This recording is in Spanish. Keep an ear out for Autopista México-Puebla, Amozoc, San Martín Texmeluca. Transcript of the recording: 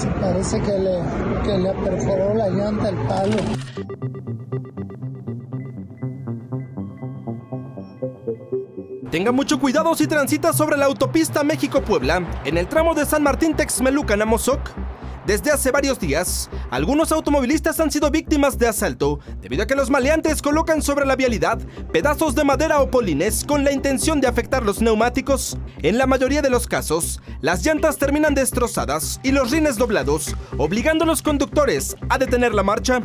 sí parece que le perforó la llanta el palo. Tenga mucho cuidado si transita sobre la autopista México-Puebla, en el tramo de San Martín Texmeluca Amozoc. Desde hace varios días, algunos automovilistas han sido víctimas de asalto, debido a que los maleantes colocan sobre la vialidad pedazos de madera o polines con la intención de afectar los neumáticos. En la mayoría de los casos, las llantas terminan destrozadas y los rines doblados, obligando a los conductores a detener la marcha.